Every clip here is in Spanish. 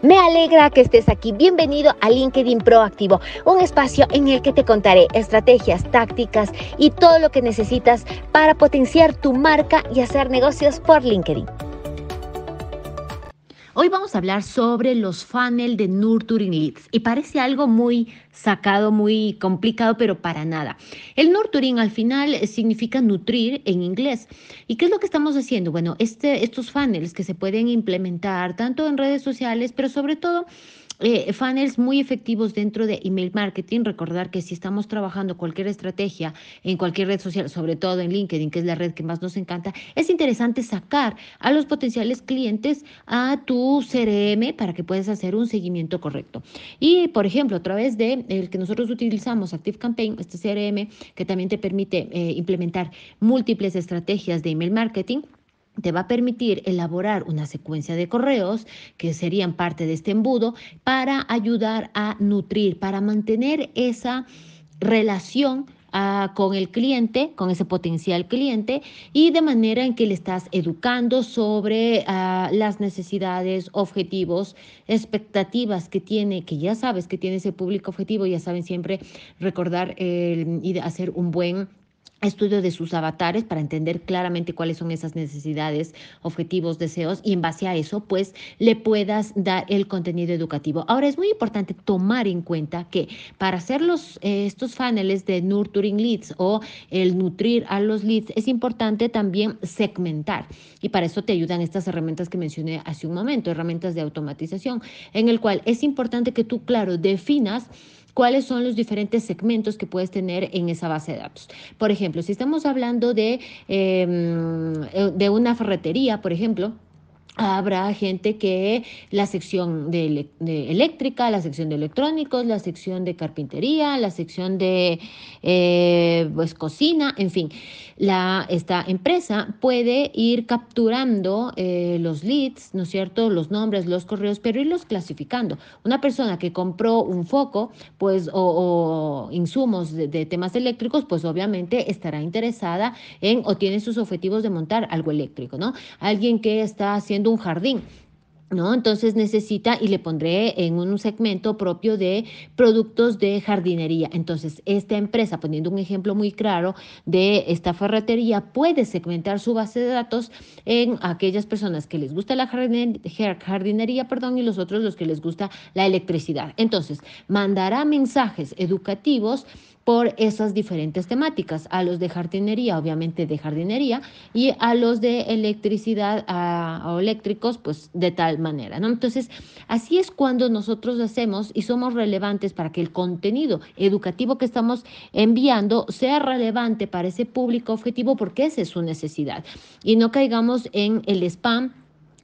Me alegra que estés aquí. Bienvenido a LinkedIn Proactivo, un espacio en el que te contaré estrategias, tácticas y todo lo que necesitas para potenciar tu marca y hacer negocios por LinkedIn. Hoy vamos a hablar sobre los funnel de Nurturing Leads y parece algo muy sacado, muy complicado, pero para nada. El Nurturing al final significa nutrir en inglés. ¿Y qué es lo que estamos haciendo? Bueno, estos funnels que se pueden implementar tanto en redes sociales, pero sobre todo funnels muy efectivos dentro de email marketing. Recordar que si estamos trabajando cualquier estrategia en cualquier red social, sobre todo en LinkedIn, que es la red que más nos encanta, es interesante sacar a los potenciales clientes a tu CRM para que puedas hacer un seguimiento correcto. Y, por ejemplo, a través de el que nosotros utilizamos, ActiveCampaign, este CRM, que también te permite implementar múltiples estrategias de email marketing, te va a permitir elaborar una secuencia de correos que serían parte de este embudo para ayudar a nutrir, para mantener esa relación con el cliente, con ese potencial cliente, y de manera en que le estás educando sobre las necesidades, objetivos, expectativas que tiene, que ya sabes que tiene ese público objetivo. Ya saben, siempre recordar y hacer un buen estudio de sus avatares para entender claramente cuáles son esas necesidades, objetivos, deseos, y en base a eso, pues, le puedas dar el contenido educativo. Ahora, es muy importante tomar en cuenta que para hacer estos funnels de nurturing leads o el nutrir a los leads, es importante también segmentar, y para eso te ayudan estas herramientas que mencioné hace un momento, herramientas de automatización, en el cual es importante que tú, claro, definas cuáles son los diferentes segmentos que puedes tener en esa base de datos. Por ejemplo, si estamos hablando de una ferretería, por ejemplo, habrá gente que la sección de eléctrica, la sección de electrónicos, la sección de carpintería, la sección de cocina, en fin. Esta empresa puede ir capturando los leads, ¿no es cierto?, los nombres, los correos, pero irlos clasificando. Una persona que compró un foco, pues, o insumos de temas eléctricos, pues obviamente estará interesada en, o tiene sus objetivos de montar algo eléctrico, ¿no? Alguien que está haciendo un jardín, ¿no? Entonces necesita, y le pondré en un segmento propio de productos de jardinería. Entonces, esta empresa, poniendo un ejemplo muy claro de esta ferretería, puede segmentar su base de datos en aquellas personas que les gusta la jardinería, y los otros, los que les gusta la electricidad. Entonces, mandará mensajes educativos por esas diferentes temáticas, a los de jardinería, obviamente de jardinería, y a los de electricidad o eléctricos, pues de tal manera, ¿no? Entonces, así es cuando nosotros hacemos y somos relevantes para que el contenido educativo que estamos enviando sea relevante para ese público objetivo, porque esa es su necesidad, y no caigamos en el spam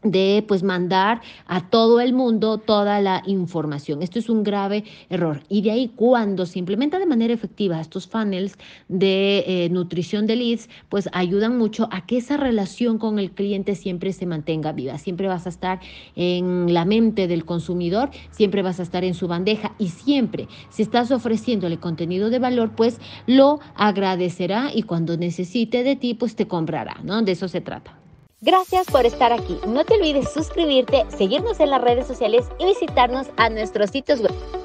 de, pues, mandar a todo el mundo toda la información. Esto es un grave error. Y de ahí, cuando se implementa de manera efectiva estos funnels de nutrición de leads, pues ayudan mucho a que esa relación con el cliente siempre se mantenga viva. Siempre vas a estar en la mente del consumidor, siempre vas a estar en su bandeja, y siempre, si estás ofreciéndole contenido de valor, pues lo agradecerá, y cuando necesite de ti, pues te comprará, ¿no? De eso se trata. Gracias por estar aquí. No te olvides suscribirte, seguirnos en las redes sociales y visitarnos a nuestros sitios web.